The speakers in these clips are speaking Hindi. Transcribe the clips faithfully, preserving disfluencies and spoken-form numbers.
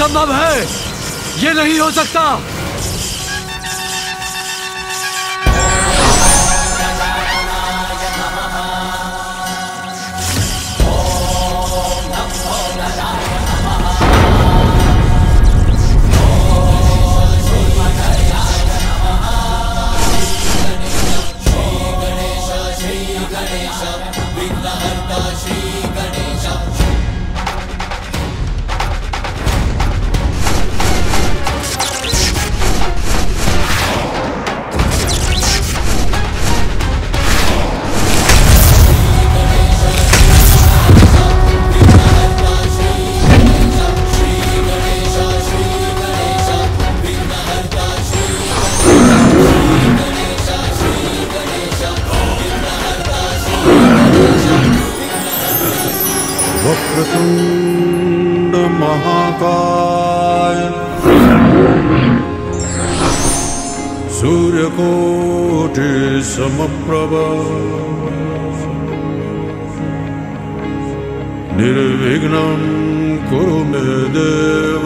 असंभव है, ये नहीं हो सकता। वक्रतुंड महाकाय सूर्यकोटि समप्रभ निर्विघ्नं कुरु मे देव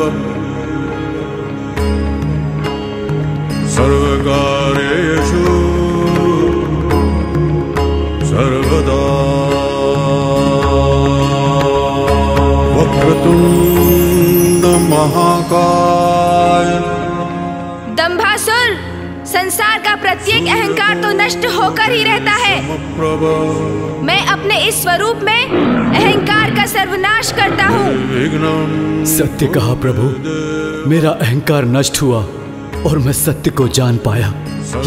सर्वकार्येषु सर्वदा। वक्रतुंड महाकाय। दंभासुर, संसार का प्रत्येक अहंकार तो नष्ट होकर ही रहता है। मैं अपने इस स्वरूप में अहंकार का सर्वनाश करता हूँ। सत्य कहा प्रभु, मेरा अहंकार नष्ट हुआ और मैं सत्य को जान पाया।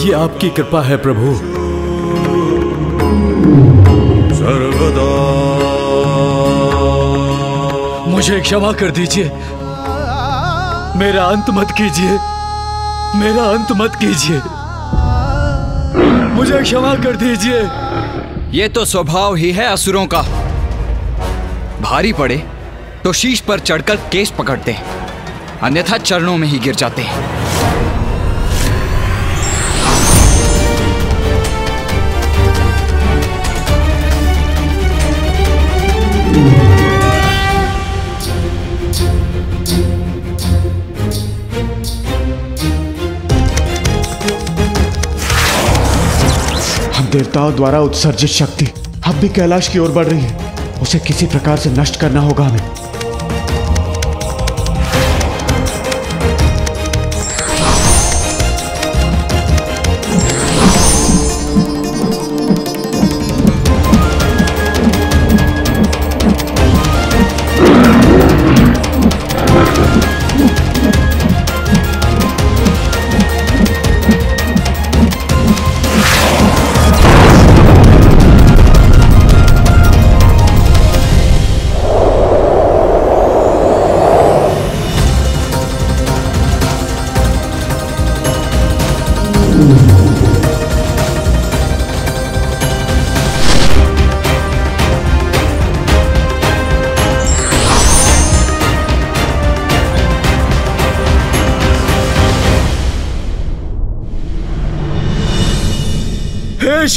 ये आपकी कृपा है प्रभु। सर्वदा मुझे क्षमा कर दीजिए, मेरा अंत मत कीजिए, मेरा अंत मत कीजिए, मुझे क्षमा कर दीजिए। ये तो स्वभाव ही है असुरों का, भारी पड़े तो शीश पर चढ़कर केश पकड़ते हैं, अन्यथा चरणों में ही गिर जाते हैं। देवताओं द्वारा उत्सर्जित शक्ति अब भी कैलाश की ओर बढ़ रही है, उसे किसी प्रकार से नष्ट करना होगा हमें।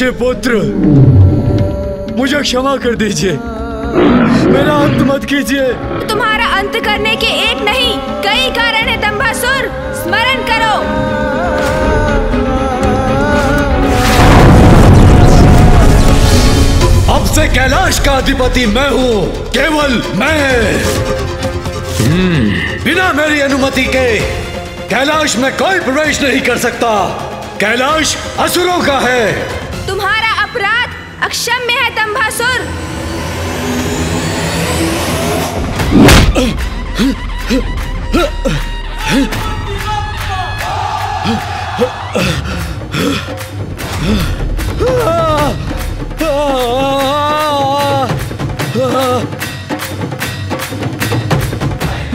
हे पुत्र, मुझे क्षमा कर दीजिए, मेरा अंत मत कीजिए। तुम्हारा अंत करने के एक नहीं कई कारण है दंभासुर, स्मरण करो। अब से कैलाश का अधिपति मैं हूँ, केवल मैं। hmm. बिना मेरी अनुमति के कैलाश में कोई प्रवेश नहीं कर सकता। कैलाश असुरों का है। तुम्हारा अपराध अक्षम्य है दंभासुर।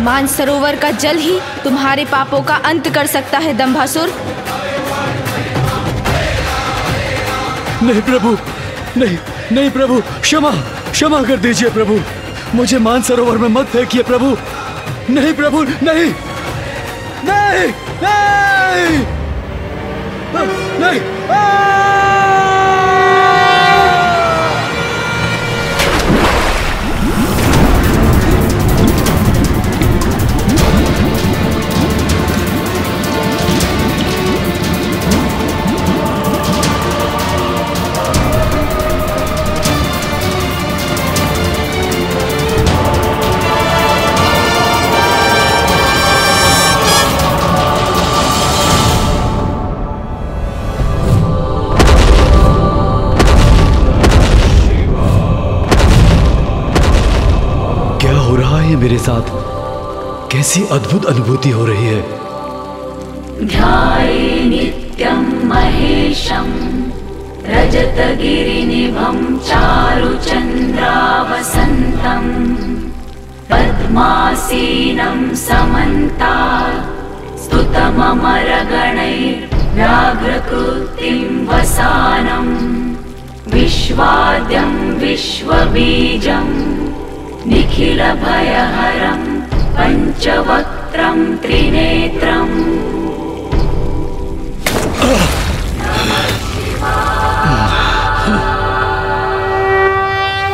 मानसरोवर का जल ही तुम्हारे पापों का अंत कर सकता है दंभासुर। नहीं प्रभु, नहीं नहीं प्रभु, क्षमा क्षमा कर दीजिए प्रभु, मुझे मानसरोवर में मत फेंकिए प्रभु। नहीं प्रभु, नहीं नहीं नहीं नहीं, नहीं। साथ कैसी अद्भुत अनुभूति हो रही है। ध्याये नित्यं महेशं रजतगिरिनिभं चारुचन्द्रावसन्तं पद्मासीनं समन्ता स्तुतममरगणैः व्याघ्रकृतिं वसानं विश्वाद्यं विश्वबीजं निखिलभयहरं पंचवक्त्रं त्रिनेत्रम्।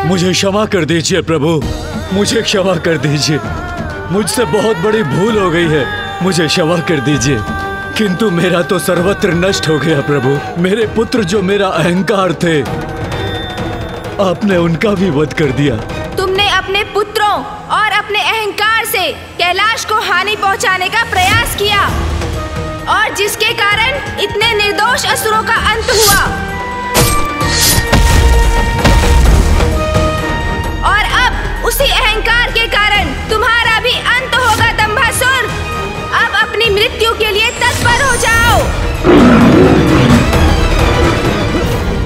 मुझे क्षमा कर दीजिए प्रभु, मुझे क्षमा कर दीजिए, मुझसे बहुत बड़ी भूल हो गई है, मुझे क्षमा कर दीजिए। किंतु मेरा तो सर्वत्र नष्ट हो गया प्रभु, मेरे पुत्र जो मेरा अहंकार थे आपने उनका भी वध कर दिया। तुमने अपने पुत्रों और अपने अहंकार से कैलाश को हानि पहुंचाने का प्रयास किया और जिसके कारण इतने निर्दोष असुरों का अंत हुआ। और अब उसी अहंकार के कारण तुम्हारा भी अंत होगा दंभासुर। अब अपनी मृत्यु के लिए तत्पर हो जाओ।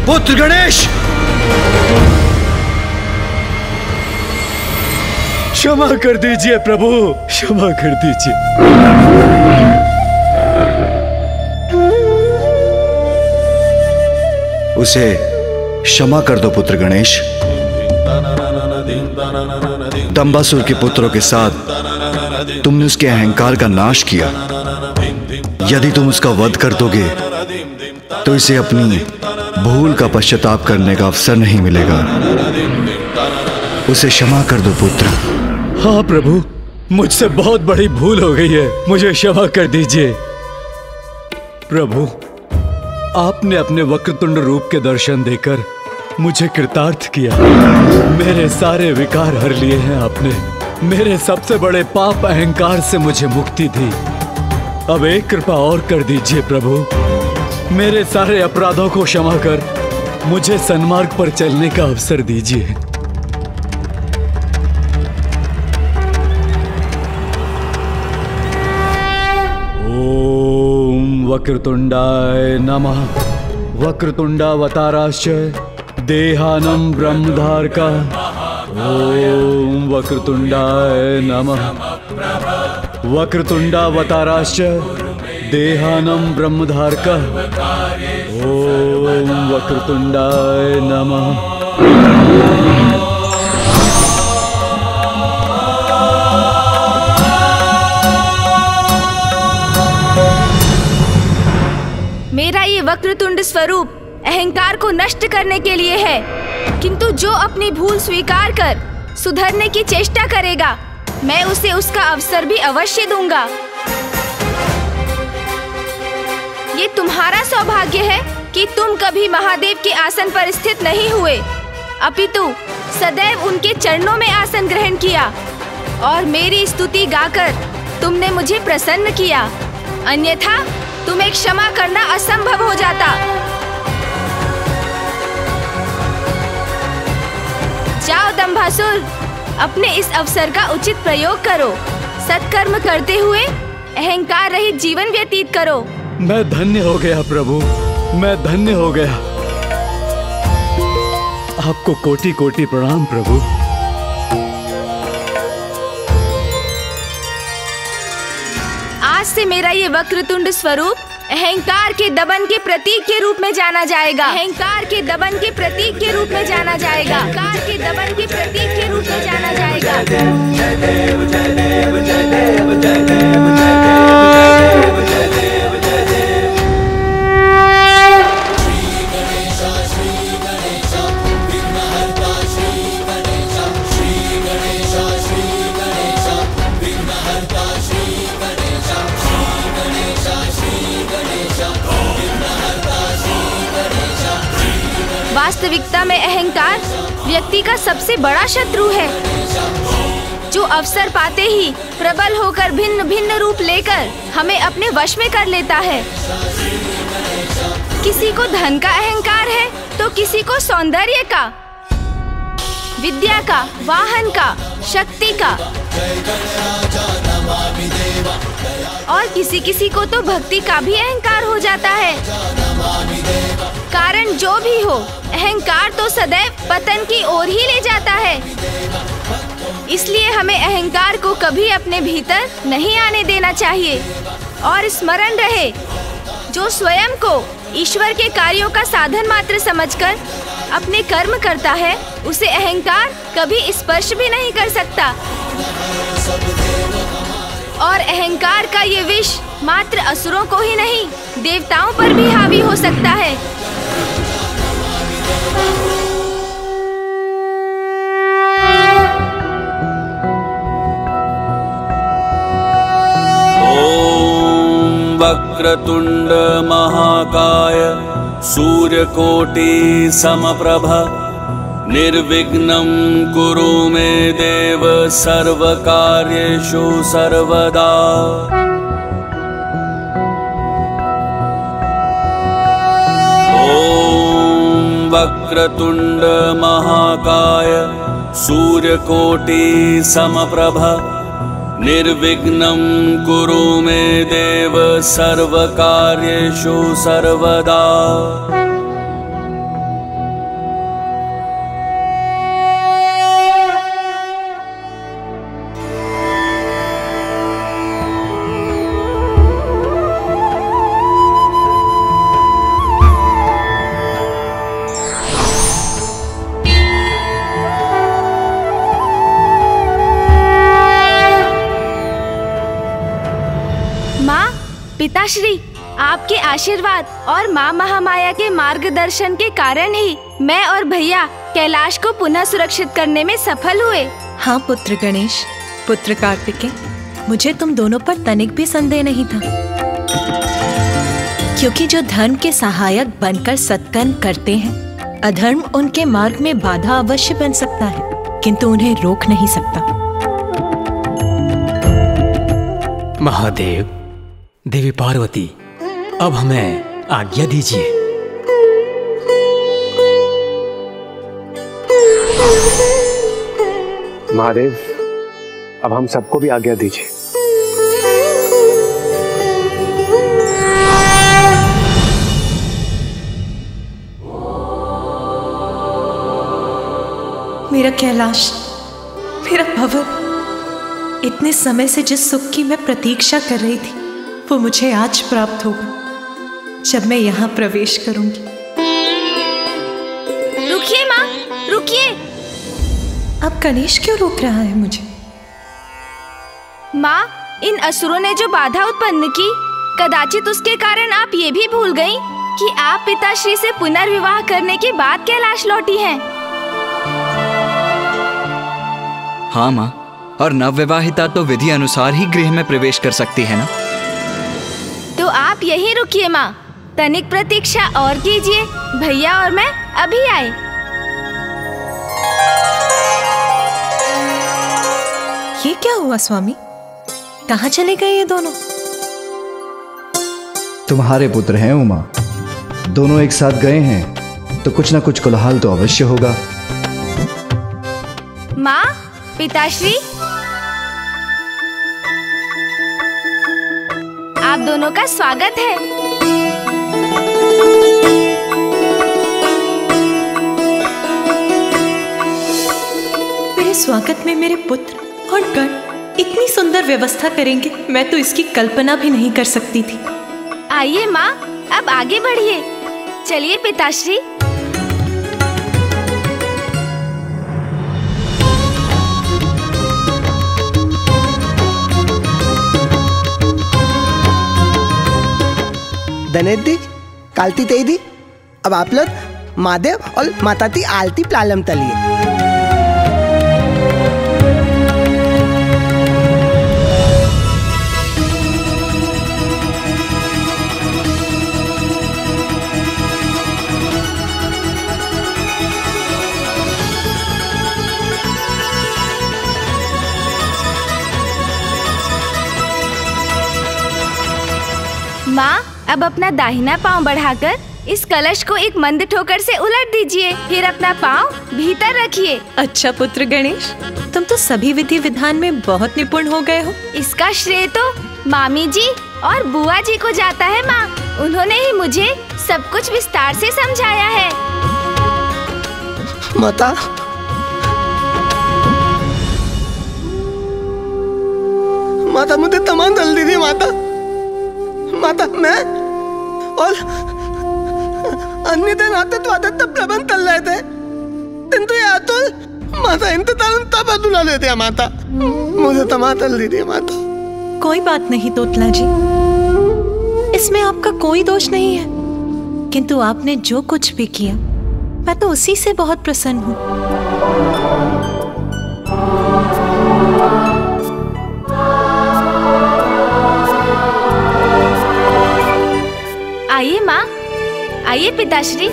पुत्र गणेश, क्षमा कर दीजिए प्रभु, क्षमा कर दीजिए। उसे क्षमा कर दो पुत्र गणेश। दंभासुर के पुत्रों के साथ तुमने उसके अहंकार का नाश किया। यदि तुम उसका वध कर दोगे तो इसे अपनी भूल का पश्चाताप करने का अवसर नहीं मिलेगा। उसे क्षमा कर दो पुत्र। हाँ प्रभु, मुझसे बहुत बड़ी भूल हो गई है, मुझे क्षमा कर दीजिए। प्रभु, आपने अपने वक्रतुंड रूप के दर्शन देकर मुझे कृतार्थ किया। मेरे सारे विकार हर लिए हैं आपने, मेरे सबसे बड़े पाप अहंकार से मुझे मुक्ति दी। अब एक कृपा और कर दीजिए प्रभु, मेरे सारे अपराधों को क्षमा कर मुझे सन्मार्ग पर चलने का अवसर दीजिए। वक्रतुंडाय नमः। वक्रतुंडावताराश्च देहानं ब्रह्मधारका। ओम वक्रतुंडाय नमः। वक्रतुंडावताराश्च देहानं ब्रह्मधारका। ओम वक्रतुंडाय नमः। वक्रतुंड स्वरूप अहंकार को नष्ट करने के लिए है, किंतु जो अपनी भूल स्वीकार कर सुधरने की चेष्टा करेगा मैं उसे उसका अवसर भी अवश्य दूंगा। ये तुम्हारा सौभाग्य है कि तुम कभी महादेव के आसन पर स्थित नहीं हुए, अपितु सदैव उनके चरणों में आसन ग्रहण किया और मेरी स्तुति गाकर तुमने मुझे प्रसन्न किया, अन्यथा तुम्हें क्षमा करना असंभव हो जाता। जाओ दंभासुर, अपने इस अवसर का उचित प्रयोग करो, सत्कर्म करते हुए अहंकार रहित जीवन व्यतीत करो। मैं धन्य हो गया प्रभु, मैं धन्य हो गया। आपको कोटि कोटि प्रणाम प्रभु। से मेरा ये वक्रतुंड स्वरूप अहंकार के दबन के प्रतीक के रूप में जाना जाएगा। अहंकार के दबन के प्रतीक के रूप में जाना जाएगा। अहंकार के दबन के प्रतीक के रूप में जाना जाएगा। वास्तविकता में अहंकार व्यक्ति का सबसे बड़ा शत्रु है, जो अवसर पाते ही प्रबल होकर भिन्न भिन्न रूप लेकर हमें अपने वश में कर लेता है। किसी को धन का अहंकार है तो किसी को सौंदर्य का। विद्या का, वाहन का, शक्ति का, और किसी किसी को तो भक्ति का भी अहंकार हो जाता है। कारण जो भी हो, अहंकार तो सदैव पतन की ओर ही ले जाता है। इसलिए हमें अहंकार को कभी अपने भीतर नहीं आने देना चाहिए। और स्मरण रहे, जो स्वयं को ईश्वर के कार्यों का साधन मात्र समझकर अपने कर्म करता है, उसे अहंकार कभी स्पर्श भी नहीं कर सकता। और अहंकार का ये विष मात्र असुरों को ही नहीं, देवताओं पर भी हावी हो सकता है। ओम वक्रतुंड महाकाय सूर्यकोटि समप्रभ निर्विघ्नं कुरु मे देव सर्वकार्येषु सर्वदा। ओम वक्रतुंड महाकाय सूर्यकोटि समप्रभ निर्विघ्नं कुरु मे देव सर्वकार्येषु सर्वदा। पिताश्री, आपके आशीर्वाद और माँ महामाया के मार्गदर्शन के कारण ही मैं और भैया कैलाश को पुनः सुरक्षित करने में सफल हुए। हाँ पुत्र गणेश, पुत्र कार्तिकेय, मुझे तुम दोनों पर तनिक भी संदेह नहीं था, क्योंकि जो धर्म के सहायक बनकर सत्कर्म करते हैं, अधर्म उनके मार्ग में बाधा अवश्य बन सकता है, किंतु उन्हें रोक नहीं सकता। महादेव, देवी पार्वती, अब हमें आज्ञा दीजिए। महादेव, अब हम सबको भी आज्ञा दीजिए। मेरा कैलाश, मेरा भवन, इतने समय से जिस सुख की मैं प्रतीक्षा कर रही थी, वो मुझे आज प्राप्त होगा जब मैं यहाँ प्रवेश करूंगी। रुकिए माँ, रुकिए। अब गणेश क्यों रोक रहा है मुझे? माँ, इन असुरों ने जो बाधा उत्पन्न की, कदाचित उसके कारण आप ये भी भूल गईं कि आप पिताश्री से पुनर्विवाह करने के बाद कैलाश लौटी हैं। हाँ माँ, और नवविवाहिता तो विधि अनुसार ही गृह में प्रवेश कर सकती है ना। तो आप यहीं रुकिए माँ, तनिक प्रतीक्षा और कीजिए। भैया और मैं अभी आए। ये क्या हुआ स्वामी, कहाँ चले गए ये दोनों? तुम्हारे पुत्र हैं उमा, दोनों एक साथ गए हैं तो कुछ ना कुछ कोलाहल तो अवश्य होगा। माँ, पिताश्री, आप दोनों का स्वागत है। मेरे स्वागत में मेरे पुत्र और गण इतनी सुंदर व्यवस्था करेंगे, मैं तो इसकी कल्पना भी नहीं कर सकती थी। आइए माँ, अब आगे बढ़िए। चलिए पिताश्री। धनेदी कालती तेदी, अब आप लोग महादेव और माताती आलती प्लालम तलिए। माँ, अब अपना दाहिना पांव बढ़ाकर इस कलश को एक मंद ठोकर से उलट दीजिए, फिर अपना पाँव भीतर रखिए। अच्छा पुत्र गणेश, तुम तो सभी विधि विधान में बहुत निपुण हो गए हो। इसका श्रेय तो मामी जी और बुआ जी को जाता है माँ, उन्होंने ही मुझे सब कुछ विस्तार से समझाया है। माता, माता मुझे तमाम दल दी थी माता, माता मैं और अन्य दिन आते तो आते तब प्रबंध तल रहे थे, किंतु ये अतुल माता इंतजाम तब अतुल आ लेते हैं माता, मुझे तमाम दल दी थी माता। कोई बात नहीं तोतला जी, इसमें आपका कोई दोष नहीं है, किंतु आपने जो कुछ भी किया मैं तो उसी से बहुत प्रसन्न हूँ। आइए माँ, आइए पिताश्री।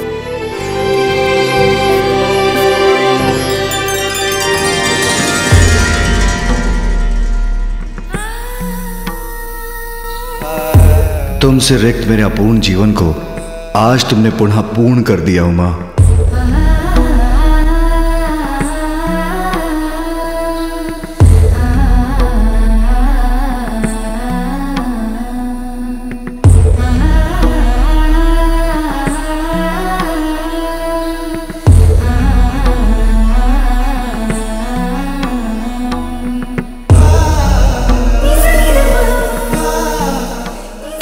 तुमसे रिक्त मेरे अपूर्ण जीवन को आज तुमने पुनः पूर्ण कर दिया उमा।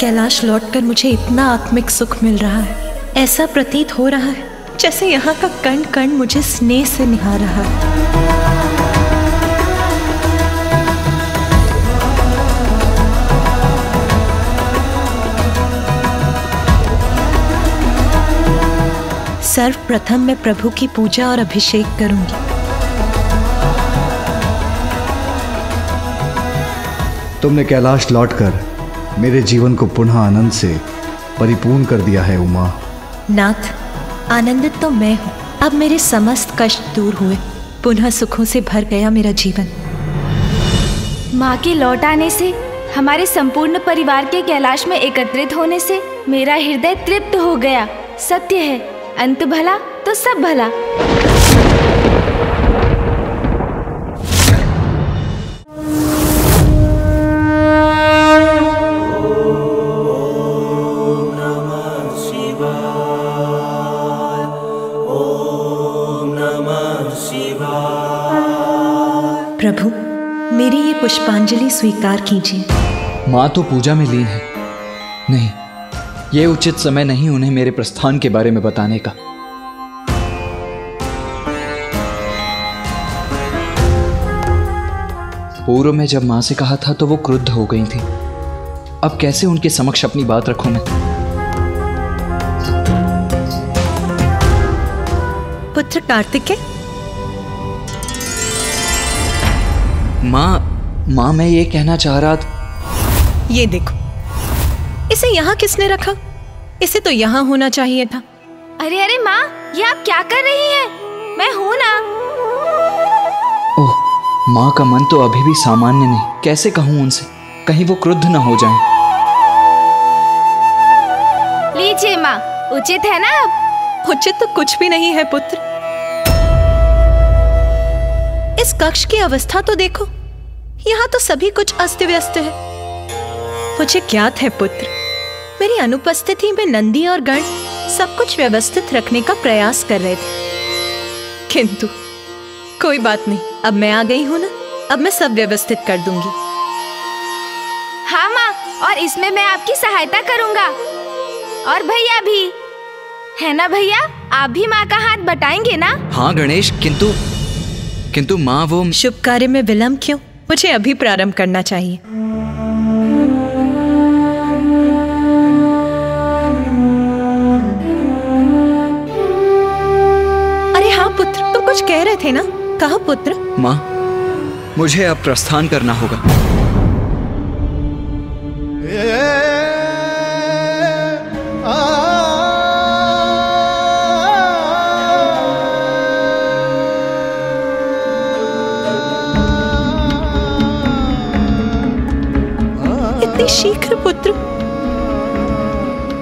कैलाश लौटकर मुझे इतना आत्मिक सुख मिल रहा है, ऐसा प्रतीत हो रहा है जैसे यहाँ का कण कण मुझे स्नेह से निहार रहा है। सर्वप्रथम मैं प्रभु की पूजा और अभिषेक करूंगी। तुमने कैलाश लौटकर मेरे जीवन को पुनः आनंद से परिपूर्ण कर दिया है उमा। नाथ, आनंदित तो मैं हूँ। अब मेरे समस्त कष्ट दूर हुए, पुनः सुखों से भर गया मेरा जीवन। माँ के लौट आने से, हमारे संपूर्ण परिवार के कैलाश में एकत्रित होने से मेरा हृदय तृप्त हो गया। सत्य है, अंत भला तो सब भला। प्रभु, मेरी ये पुष्पांजलि स्वीकार कीजिए। माँ तो पूजा में लीन है, नहीं ये उचित समय नहीं उन्हें मेरे प्रस्थान के बारे में बताने का। पूर्व में जब माँ से कहा था तो वो क्रुद्ध हो गई थी, अब कैसे उनके समक्ष अपनी बात रखूं मैं? पुत्र कार्तिकेय। माँ, माँ मैं ये कहना चाह रहा था। ये देखो, इसे यहाँ किसने रखा? इसे तो यहाँ होना चाहिए था। अरे अरे माँ, ये आप क्या कर रही हैं? मैं हूँ ना। ओह, माँ का मन तो अभी भी सामान्य नहीं, कैसे कहूँ उनसे, कहीं वो क्रुद्ध न हो जाएं। लीजिए माँ, उचित है ना अब? उचित तो कुछ भी नहीं है पुत्र। इस कक्ष की अवस्था तो देखो, यहाँ तो सभी कुछ अस्त व्यस्त है। मुझे ज्ञात है पुत्र, मेरी अनुपस्थिति में नंदी और गण सब कुछ व्यवस्थित रखने का प्रयास कर रहे थे, किंतु कोई बात नहीं, अब मैं आ गई हूँ ना, अब मैं सब व्यवस्थित कर दूंगी। हाँ माँ, और इसमें मैं आपकी सहायता करूँगा। और भैया भी है ना? भैया आप भी माँ का हाथ बटाएंगे ना? हाँ गणेश, किंतु किंतु माँ वो शुभ कार्य में विलंब क्यों? मुझे अभी प्रारंभ करना चाहिए। अरे हाँ पुत्र, तुम कुछ कह रहे थे ना, कहो पुत्र। माँ, मुझे अब प्रस्थान करना होगा। शीघ्र पुत्र।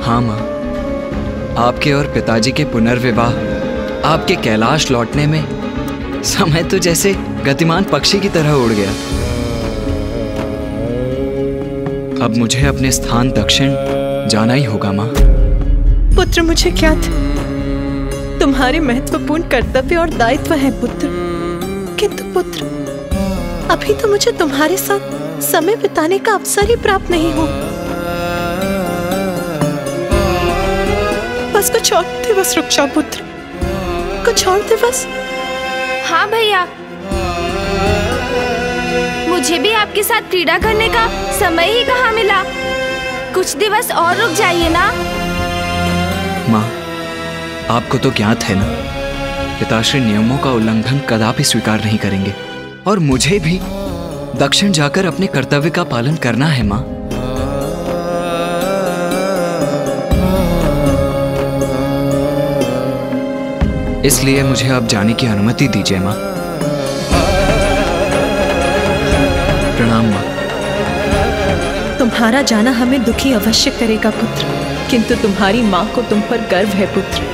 हाँ माँ, आपके और पिताजी के पुनर्विवाह, आपके कैलाश लौटने में समय तो जैसे गतिमान पक्षी की तरह उड़ गया। अब मुझे अपने स्थान दक्षिण जाना ही होगा माँ। पुत्र, मुझे क्या था? तुम्हारे महत्वपूर्ण कर्तव्य और दायित्व है पुत्र, किंतु पुत्र अभी तो मुझे तुम्हारे साथ समय बिताने का अवसर ही प्राप्त नहीं हो। बस कुछ और दिवस रुक जाओ पुत्र, कुछ और दिवस। हाँ भैया, मुझे भी आपके साथ क्रीड़ा करने का समय ही कहाँ मिला। कुछ दिवस और रुक जाइए ना। माँ, आपको तो ज्ञात है ना, पिताश्री नियमों का उल्लंघन कदापि स्वीकार नहीं करेंगे और मुझे भी दक्षिण जाकर अपने कर्तव्य का पालन करना है माँ। इसलिए मुझे आप जाने की अनुमति दीजिए माँ। प्रणाम माँ। तुम्हारा जाना हमें दुखी अवश्य करेगा पुत्र, किंतु तुम्हारी माँ को तुम पर गर्व है पुत्र।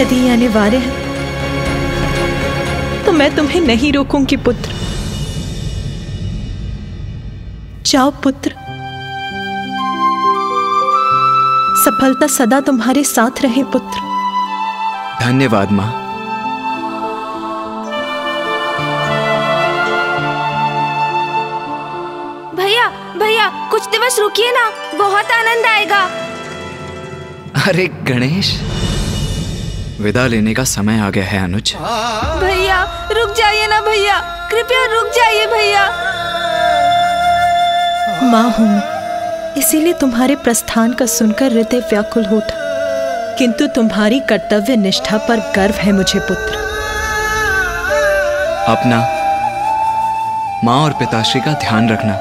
यदि ये अनिवार्य है तो मैं तुम्हें नहीं रोकूंगी पुत्र। जाओ पुत्र, सफलता सदा तुम्हारे साथ रहे पुत्र। धन्यवाद माँ। भैया भैया कुछ दिवस रुकिए ना, बहुत आनंद आएगा। अरे गणेश, विदा लेने का समय आ गया है अनुज। भैया रुक जाइए ना भैया, कृपया रुक जाइए भैया। माँ हूँ मैं, इसीलिए तुम्हारे प्रस्थान का सुनकर हृदय व्याकुल हो उठा, किंतु तुम्हारी कर्तव्य निष्ठा पर गर्व है मुझे पुत्र। अपना, माँ और पिताश्री का ध्यान रखना।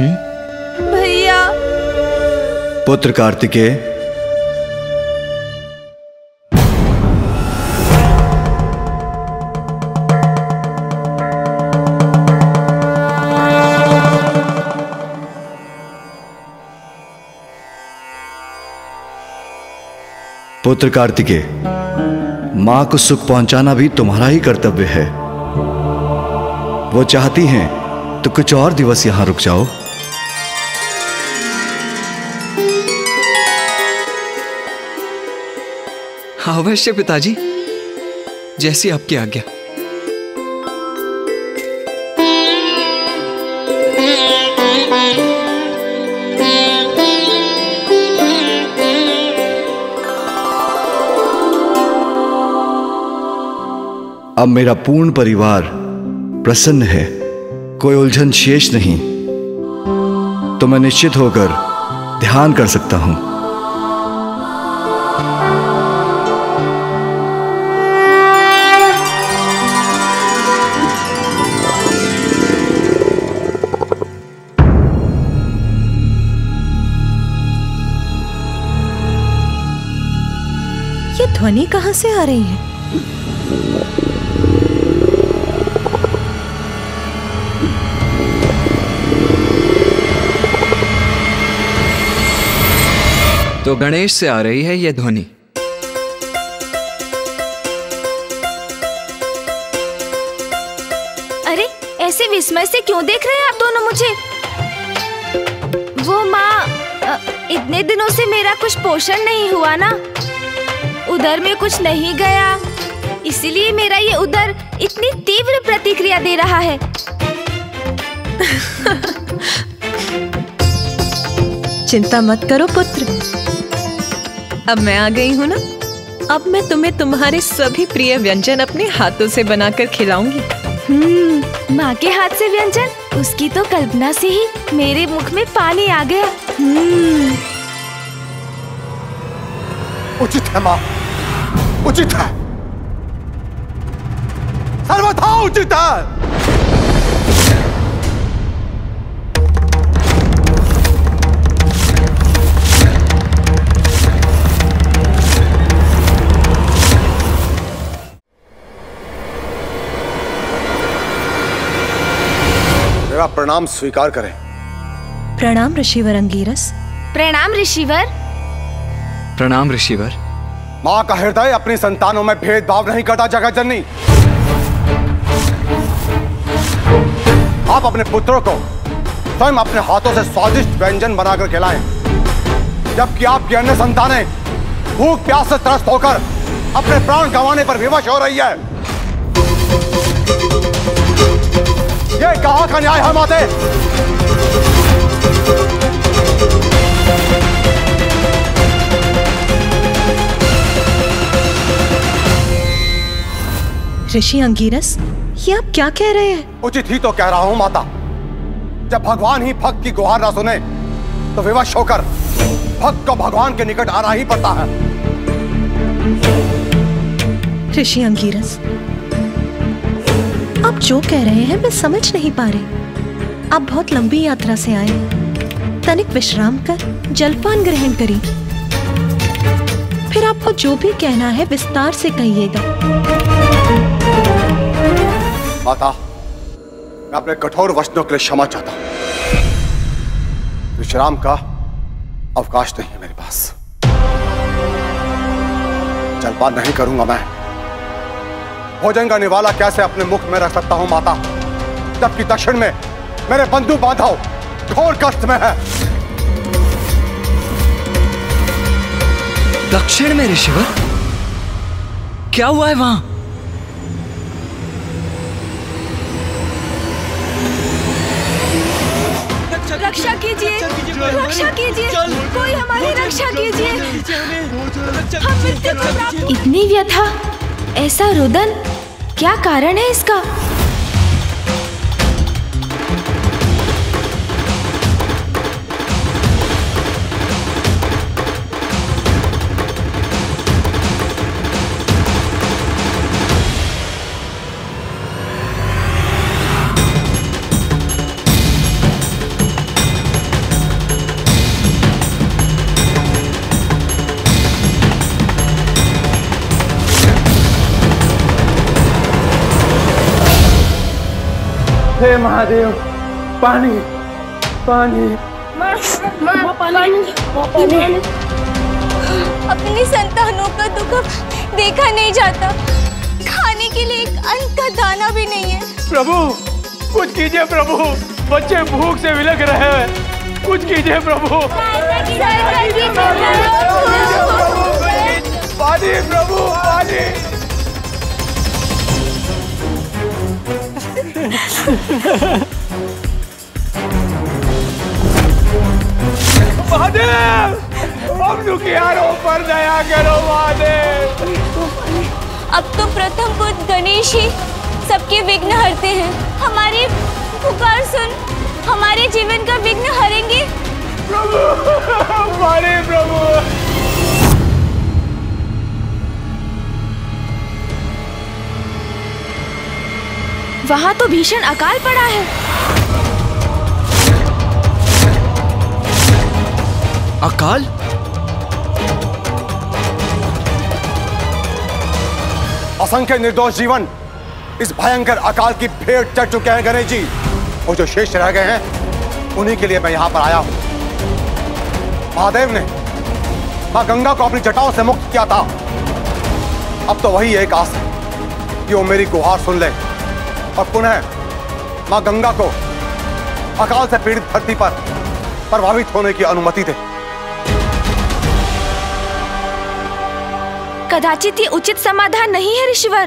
हम्म भैया। पुत्र कार्तिकेय, पुत्र कार्तिकेय, मां को सुख पहुंचाना भी तुम्हारा ही कर्तव्य है। वो चाहती हैं तो कुछ और दिवस यहां रुक जाओ। अवश्य पिताजी, जैसी आपकी आज्ञा। अब मेरा पूर्ण परिवार प्रसन्न है, कोई उलझन शेष नहीं, तो मैं निश्चित होकर ध्यान कर सकता हूं। ये ध्वनि कहां से आ रही है? तो गणेश से आ रही है यह ध्वनि। अरे ऐसे विस्मय से क्यों देख रहे हैं आप दोनों मुझे? वो माँ, इतने दिनों से मेरा कुछ पोषण नहीं हुआ ना, उधर में कुछ नहीं गया, इसीलिए मेरा ये उधर इतनी तीव्र प्रतिक्रिया दे रहा है। चिंता मत करो पुत्र, अब मैं आ गई हूँ ना, अब मैं तुम्हें तुम्हारे सभी प्रिय व्यंजन अपने हाथों से बनाकर खिलाऊंगी। हम्म, माँ के हाथ से व्यंजन, उसकी तो कल्पना से ही मेरे मुख में पानी आ गया। हम्म। उचित है माँ, उचित है, सर्वथा उचित है। प्रणाम स्वीकार करें। प्रणाम ऋषिवर अंगीरस। प्रणाम ऋषिवर। प्रणाम ऋषिवर। माँ का हृदय अपनी संतानों में भेदभाव नहीं करता जगतजननी। आप अपने पुत्रों को स्वयं अपने हाथों से स्वादिष्ट व्यंजन बनाकर खिलाएं, जबकि आपकी अन्य संतानें भूख प्यास से त्रस्त होकर अपने प्राण गंवाने पर विवश हो रही है। ये कहाँ का न्याय है माते? ऋषि अंगीरस, ये आप क्या कह रहे हैं? उचित ही तो कह रहा हूँ माता। जब भगवान ही भक्त की गुहार ना सुने तो विवश होकर भक्त को भगवान के निकट आना ही पड़ता है। ऋषि अंगीरस, आप जो कह रहे हैं मैं समझ नहीं पा रही। आप बहुत लंबी यात्रा से आए, तनिक विश्राम कर जलपान ग्रहण करी, फिर आपको जो भी कहना है विस्तार से कहिएगा। माता, मैं अपने कठोर वचनों के लिए क्षमा चाहता हूं। विश्राम का अवकाश नहीं है मेरे पास। जलपान नहीं करूंगा मैं। भोजन का निवाला कैसे अपने मुख में रख सकता हूं माता, जबकि दक्षिण में मेरे बंधु बांधव घोर कष्ट में है। दक्षिण में ऋषिवर? क्या हुआ है वहां? रक्षा कीजिए, रक्षा कीजिए, कोई हमारी रक्षा कीजिए। हम मृत्यु को प्राप्त। इतनी व्यथा, ऐसा रुदन, क्या कारण है इसका? हे महादेव, पानी पानी पानी पानी। अपनी संतानों का दुख देखा नहीं जाता, खाने के लिए एक अन्न का दाना भी नहीं है। प्रभु कुछ कीजिए, प्रभु बच्चे भूख से विलख रहे हैं, कुछ कीजिए प्रभु। पानी प्रभु पानी। महादेव, हम दुखियारों पर दया करो महादेव। अब तो प्रथम पुत्र गणेश ही सबके विघ्न हरते हैं। हमारी पुकार सुन, हमारे जीवन का विघ्न हरेंगे। प्रभु हमारे प्रभु। वहां तो भीषण अकाल पड़ा है। अकाल? असंख्य निर्दोष जीवन इस भयंकर अकाल की भेंट चढ़ चुके हैं गणेश जी, और जो शेष रह गए हैं उन्हीं के लिए मैं यहां पर आया हूं। महादेव ने मां गंगा को अपनी जटाओं से मुक्त किया था। अब तो वही एक आस है कि वो मेरी गुहार सुन ले और पुनः माँ गंगा को अकाल से पीड़ित धरती पर प्रभावित होने की अनुमति दे। कदाचित ये उचित समाधान नहीं है ऋषिवर।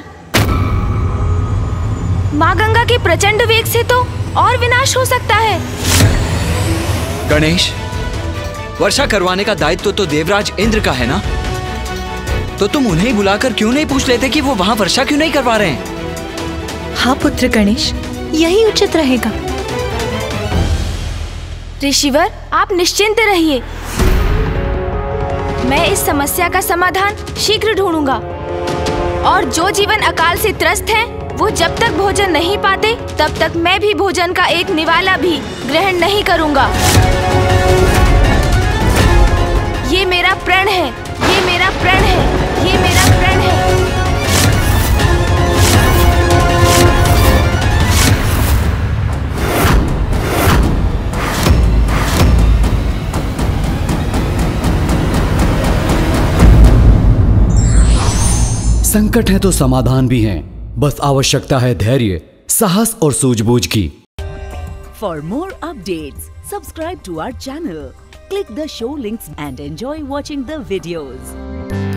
माँ गंगा के प्रचंड वेग से तो और विनाश हो सकता है। गणेश, वर्षा करवाने का दायित्व तो, तो देवराज इंद्र का है ना, तो तुम उन्हें बुलाकर क्यों नहीं पूछ लेते कि वो वहाँ वर्षा क्यों नहीं करवा रहे हैं? हाँ पुत्र गणेश, यही उचित रहेगा। ऋषिवर, आप निश्चिंत रहिए, मैं इस समस्या का समाधान शीघ्र ढूंढूंगा। और जो जीवन अकाल से त्रस्त हैं, वो जब तक भोजन नहीं पाते तब तक मैं भी भोजन का एक निवाला भी ग्रहण नहीं करूंगा। ये मेरा प्रण है, ये मेरा प्रण है, ये मेरा प्रण है। संकट है तो समाधान भी है, बस आवश्यकता है धैर्य, साहस और सूझबूझ की। For more updates subscribe to our channel, click the show links and enjoy watching the videos.